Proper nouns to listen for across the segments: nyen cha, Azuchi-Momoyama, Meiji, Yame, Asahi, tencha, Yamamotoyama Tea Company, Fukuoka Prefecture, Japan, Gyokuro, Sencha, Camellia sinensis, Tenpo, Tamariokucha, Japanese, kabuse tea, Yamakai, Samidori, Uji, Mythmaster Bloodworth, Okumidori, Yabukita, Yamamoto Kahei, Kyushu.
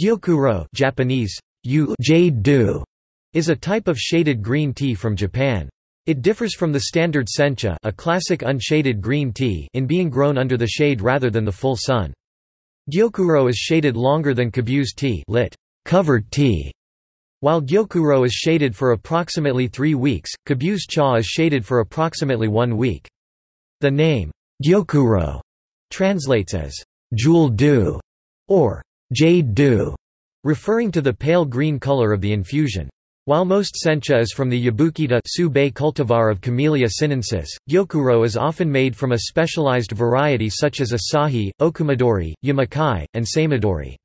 Gyokuro (Japanese, jade-do) is a type of shaded green tea from Japan. It differs from the standard sencha, a classic unshaded green tea, in being grown under the shade rather than the full sun. Gyokuro is shaded longer than kabuse tea, lit. Covered tea, while gyokuro is shaded for approximately 3 weeks. Kabuse cha is shaded for approximately 1 week. The name gyokuro translates as jewel dew or jade dew, referring to the pale green color of the infusion. While most sencha is from the Yabukita Tsubei cultivar of Camellia sinensis, gyokuro is often made from a specialized variety such as Asahi, Okumidori, Yamakai, and Samidori.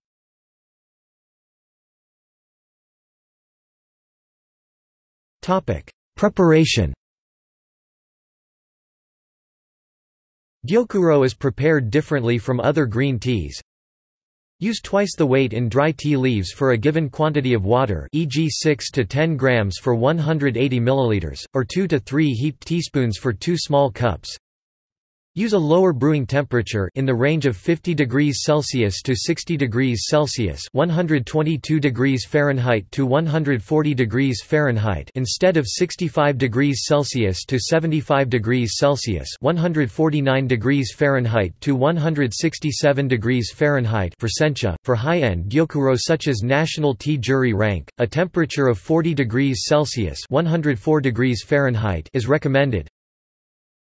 Preparation. Gyokuro is prepared differently from other green teas. Use twice the weight in dry tea leaves for a given quantity of water, e.g. 6 to 10 grams for 180 milliliters, or 2 to 3 heaped teaspoons for 2 small cups. Use a lower brewing temperature in the range of 50 degrees Celsius to 60 degrees Celsius, 122 degrees Fahrenheit to 140 degrees Fahrenheit, instead of 65 degrees Celsius to 75 degrees Celsius, 149 degrees Fahrenheit to 167 degrees Fahrenheit for sencha. For high-end gyokuro such as National Tea Jury rank, a temperature of 40 degrees Celsius, 104 degrees Fahrenheit is recommended.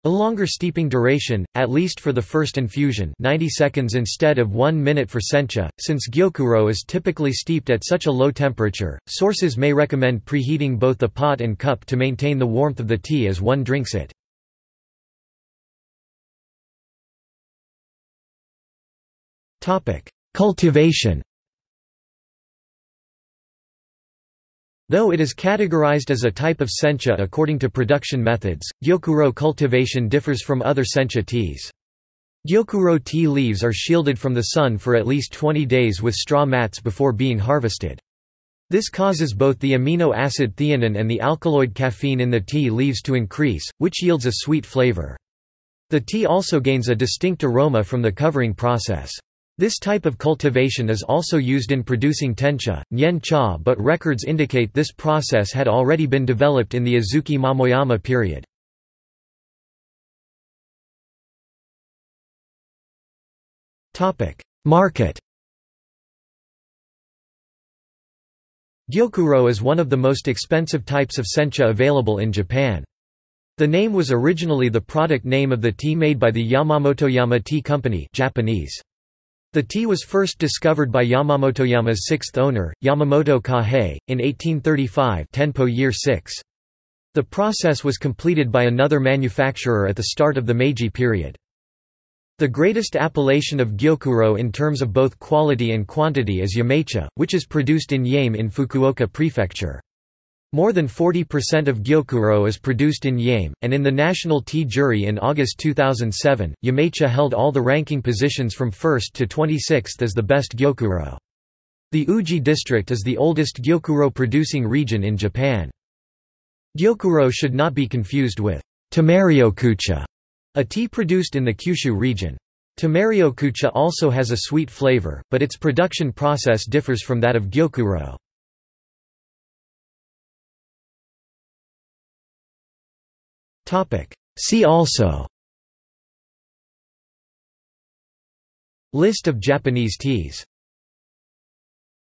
A longer steeping duration, at least for the first infusion, 90 seconds instead of 1 minute for sencha. Since gyokuro is typically steeped at such a low temperature, sources may recommend preheating both the pot and cup to maintain the warmth of the tea as one drinks it. Topic: Cultivation. Though it is categorized as a type of sencha according to production methods, gyokuro cultivation differs from other sencha teas. Gyokuro tea leaves are shielded from the sun for at least 20 days with straw mats before being harvested. This causes both the amino acid theanine and the alkaloid caffeine in the tea leaves to increase, which yields a sweet flavor. The tea also gains a distinct aroma from the covering process. This type of cultivation is also used in producing tencha, nyen cha, but records indicate this process had already been developed in the Azuchi-Momoyama period. Market. Gyokuro is one of the most expensive types of sencha available in Japan. The name was originally the product name of the tea made by the Yamamotoyama Tea Company (Japanese). The tea was first discovered by Yamamotoyama's sixth owner, Yamamoto Kahei, in 1835, Tenpo Year 6. The process was completed by another manufacturer at the start of the Meiji period. The greatest appellation of gyokuro in terms of both quality and quantity is Yamecha, which is produced in Yame in Fukuoka Prefecture. More than 40% of gyokuro is produced in Yame, and in the National Tea Jury in August 2007, Yamecha held all the ranking positions from 1st to 26th as the best gyokuro. The Uji district is the oldest gyokuro-producing region in Japan. Gyokuro should not be confused with Tamariokucha, a tea produced in the Kyushu region. Tamariokucha also has a sweet flavor, but its production process differs from that of gyokuro. See also: List of Japanese teas.